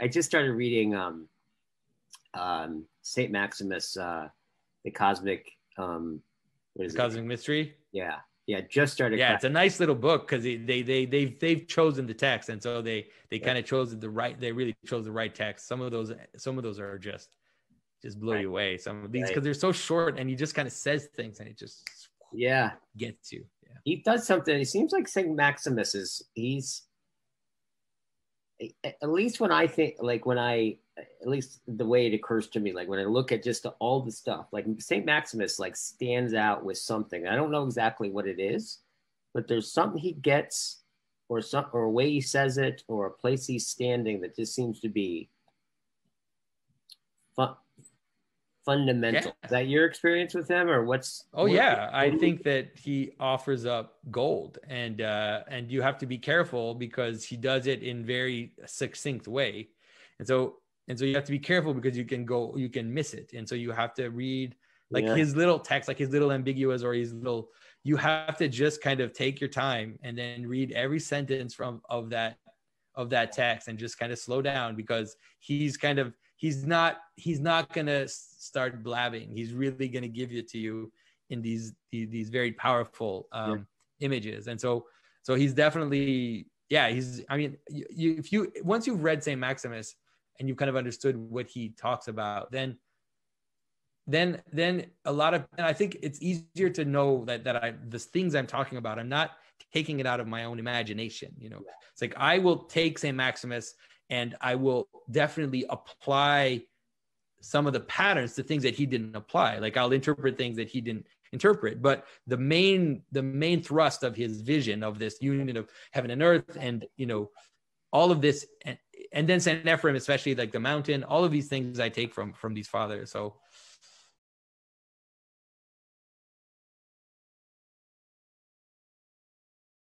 I just started reading Saint Maximus, the Cosmic, Cosmic Mystery. Yeah. Yeah. Just started. Yeah. It's a nice little book. Cause they've chosen the text. And so they kind of chose the right, they really chose the right text. Some of those are just blow you away. Some of these, cause they're so short and he just kind of says things and it just gets you. Yeah. He does something. It seems like Saint Maximus he's, at least when I think, like when I, at least the way it occurs to me, like when I look at just all the stuff, like St. Maximus, like stands out with something. I don't know exactly what it is, but there's something he gets or a way he says it or a place he's standing that just seems to be fundamental. Yeah. Is that your experience with him or what's? Oh yeah. I think that he offers up gold and you have to be careful because he does it in very succinct way. And so you have to be careful because you can miss it. And so you have to read like his little text, like his little ambiguous or his little, you have to just kind of take your time and then read every sentence of that text and just kind of slow down because he's not going to start blabbing. He's really going to give it to you in these very powerful images. And so he's definitely, once you've read St. Maximus, and you kind of understood what he talks about, then a lot of, and I think it's easier to know that the things I'm talking about, I'm not taking it out of my own imagination. You know, it's like, I will take St. Maximus and I will definitely apply some of the patterns to things that he didn't apply. Like I'll interpret things that he didn't interpret, but the main thrust of his vision of this union of heaven and earth and, you know, all of this, and then Saint Ephraim, especially like the mountain, all of these things I take from these fathers. So